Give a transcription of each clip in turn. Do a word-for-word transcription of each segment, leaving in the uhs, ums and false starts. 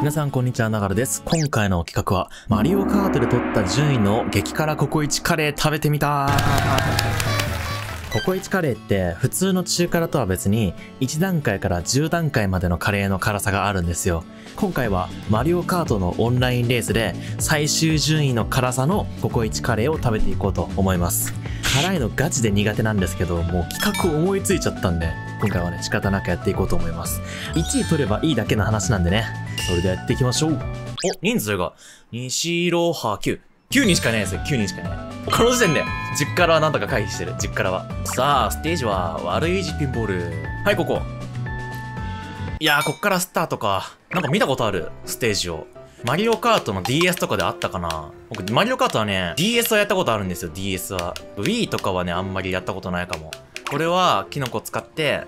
皆さんこんにちは、ながらです。今回の企画は、マリオカートで取った順位の激辛ココイチカレー食べてみたー。ココイチカレーって普通の中辛とは別にいち段階からじゅう段階までのカレーの辛さがあるんですよ。今回はマリオカートのオンラインレースで最終順位の辛さのココイチカレーを食べていこうと思います。辛いのガチで苦手なんですけど、もう企画思いついちゃったんで、今回はね、仕方なくやっていこうと思います。いちい取ればいいだけの話なんでね。それではやっていきましょう。お、人数が、に、し、ろ、は、きゅう。きゅうにんしかいないですよ、きゅうにんしかいない。この時点で、実辛はなんとか回避してる、実辛は。さあ、ステージは、悪い実品ボール。はい、ここ。いやー、こっからスタートか。なんか見たことある、ステージを。マリオカートの ディーエス とかであったかな?僕、マリオカートはね、ディーエス はやったことあるんですよ、ディーエス は。ウィー とかはね、あんまりやったことないかも。これは、キノコ使って、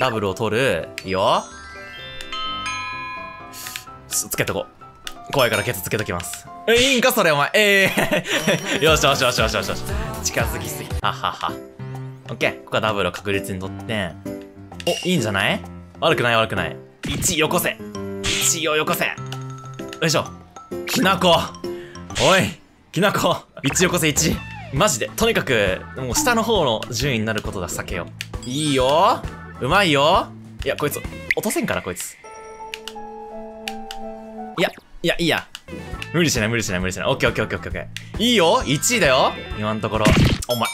ダブルを取る。いいよ。つけとこう。怖いからケツつけときます。いいんかそれお前。ええー、よしよしよしよしよしよし。近づきすぎ。ははは。オッケー。ここはダブルを確実に取って。お、いいんじゃない?悪くない悪くない。いちよこせ。いちをよこせ。よいしょ。きなこ。おい、きなこ。いちよこせいち。マジで。とにかく、もう下の方の順位になることだ、避けよう。いいよ。うまいよ。いや、こいつ、落とせんから、こいつ。いや、いや、いいや。無理しない、無理しない、無理しない。オッケーオッケーオッケーオッケー。いいよ。いちいだよ。今のところ。お前。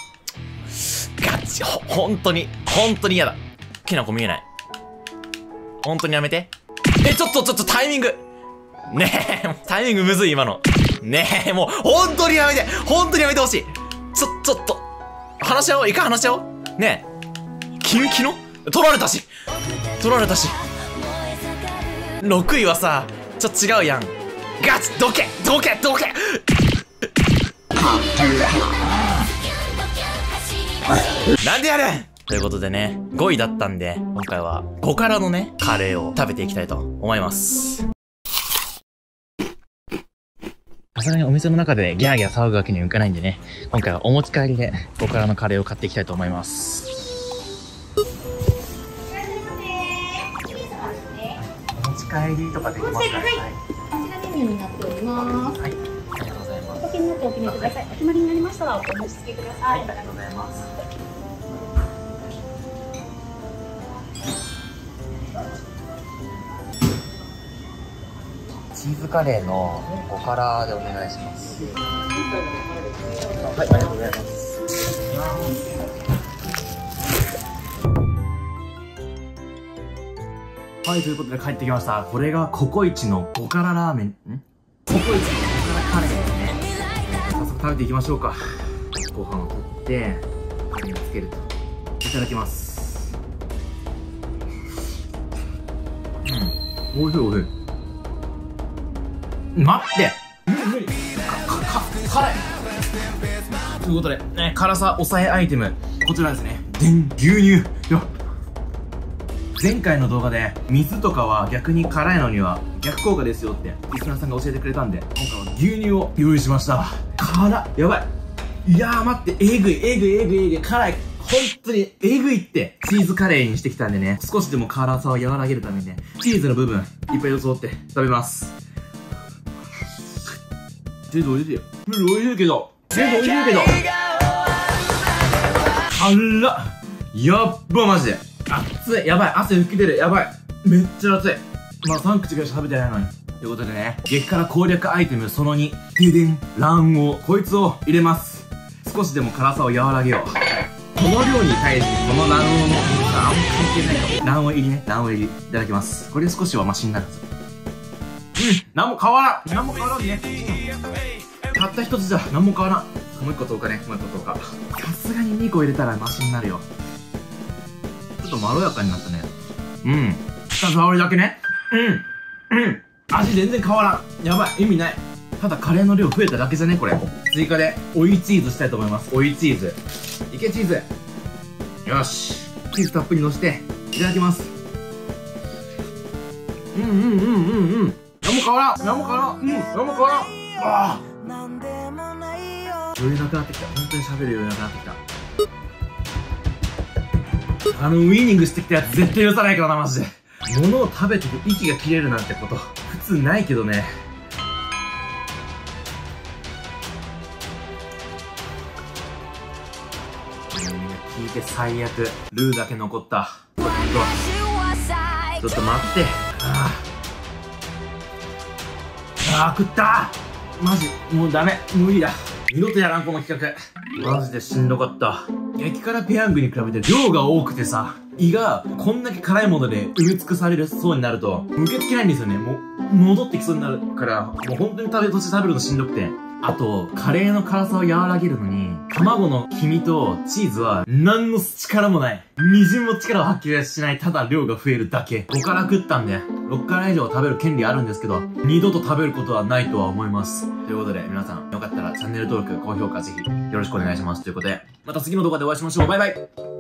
ガチ、ほ、ほんとに。ほんとに嫌だ。きなこ見えない。ほんとにやめて。え、ちょっと、ちょっと、タイミング。ねえ、タイミングむずい、今の。ねえ、もう、本当にやめて、本当にやめてほしい。ちょ、ちょっと、話し合おう、いか話し合おう。ねえ、キンキの取られたし、取られたし。ろくいはさ、ちょっと違うやん。ガチ、どけ、どけ、どけ。なんでやるんということでね、ごいだったんで、今回はご辛のね、カレーを食べていきたいと思います。さすがにお店の中でギャーギャー騒ぐわけにはいかないんでね、今回はお持ち帰りでここからのカレーを買っていきたいと思います。お持ち帰りとかできますかね。こちらメニューになっております。はい、ありがとうございます。お酒になってお決めください。お決まりになりましたらお持ち付けください。はい、ありがとうございます。チーズカレーのご辛でお願いします。はい、ありがとうございます。はい、ということで帰ってきました。これがココイチのご辛ラーメン。ん?ココイチのご辛カレーですね。早速食べていきましょうか。ご飯を取って、カレーをつけると。いただきます。うん、おいしいおいしい。待って無理か、か、辛いということで、ね、辛さ抑えアイテム、こちらですね。でん、牛乳よ。前回の動画で、水とかは逆に辛いのには逆効果ですよって、リスナーさんが教えてくれたんで、今回は牛乳を用意しました。辛やばい。いやー待って、えぐい、えぐい、えぐい、えぐい、辛い。本当に、えぐいって、チーズカレーにしてきたんでね、少しでも辛さを和らげるためにね、チーズの部分、いっぱいよそって食べます。チーズおいしい。チーズおいしいけど。チーズおいしいけど。辛っ。やっば、マジで。熱い。やばい。汗吹き出る。やばい。めっちゃ熱い。まださん口ぐらいしか食べてないのに。ということでね、激辛攻略アイテムそのに。ででん。卵黄。こいつを入れます。少しでも辛さを和らげよう。この量に対して、この卵黄のあんま関係ないかも。卵黄入りね。卵黄入り。いただきます。これ少しはマシになる。うん、なんも変わらん。なんも変わらんね。たった一つじゃ、なんも変わらん。もう一個とおかね、もう一個とおか。さすがににこ入れたらマシになるよ。ちょっとまろやかになったね。うん。舌触りだけね。うん。うん。味全然変わらん。やばい、意味ない。ただカレーの量増えただけじゃね、これ。追加で、追いチーズしたいと思います。追いチーズ。いけ、チーズ。よし。チーズたっぷりのせて、いただきます。うんうんうんうんうん。なんも変わらん。なんも変わらん。うん。なんも変わらん。ああ。余裕なくなってきた。本当に喋る余裕なくなってきた。あのウィーニングしてきたやつ絶対許さないからな、マジで。物を食べてて息が切れるなんてこと普つないけどね。聞いて最悪、ルーだけ残った。ちょっとちょっと待って。ああ、あー食った。マジもうダメ、無理だ、二度とやらんこの企画。マジでしんどかった。激辛ペヤングに比べて量が多くてさ、胃がこんだけ辛いもので埋め尽くされるそうになると受け付けないんですよね。もう戻ってきそうになるから、もう本当に食べとして食べるのしんどくて。あと、カレーの辛さを和らげるのに、卵の黄身とチーズは、何の力もない。みじんも力を発揮しない、ただ量が増えるだけ。ご辛食ったんで、ろっ辛以上食べる権利あるんですけど、二度と食べることはないとは思います。ということで、皆さん、よかったらチャンネル登録、高評価ぜひ、よろしくお願いします。ということで、また次の動画でお会いしましょう。バイバイ。